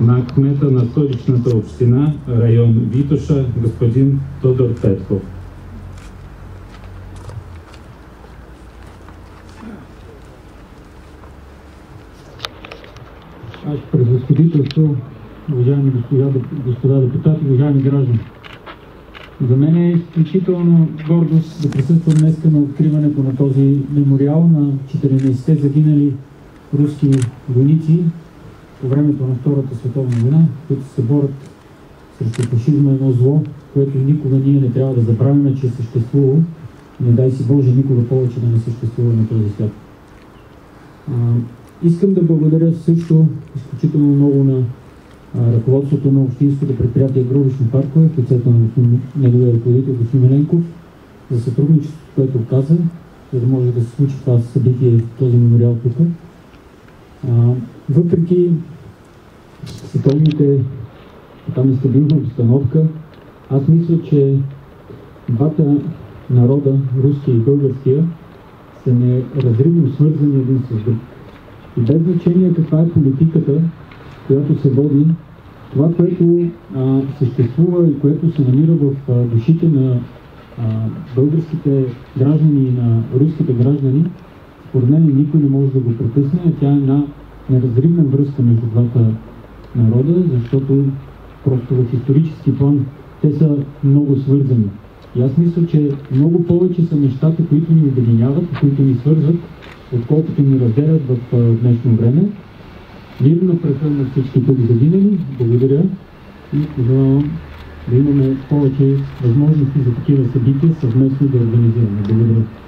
на кмета на столичната община, район Витоша, господин Тодор Петков. Ваше превъзходителство, уважаеми господа депутати, уважаеми граждани. За мен е изключително гордост да присъствам днес на откриването на този мемориал на 14-те загинали руски войници по времето на Втората световна война, които се борят срещу фашизма, едно зло, което никога ние не трябва да забравим, че е съществувало. Не дай си Боже никога повече да не съществува на този свят. Искам да благодаря също изключително много на ръководството на общинското предприятие Гробищни паркове, в лицето на неговия ръководител господин Еленков, за сътрудничеството, което оказа, за да може да се случи това събитие, този мемориал тук. Въпреки световните там нестабилна обстановка, аз мисля, че двата народа, руския и българския, са неразривно свързани един с друг. И без значение каква е политиката, която се води, това, което съществува и което се намира в душите на българските граждани и на руските граждани, според мен никой не може да го прекъсне, а тя е една неразривна връзка между двата народа, защото просто в исторически план те са много свързани. И аз мисля, че много повече са нещата, които ни обединяват, които ни свързват, отколкото ни разделят в днешно време. Мирно прехръвна всички тук загинали. Благодаря и пожелавам да имаме повече възможности за такива събития съвместно да организираме. Благодаря.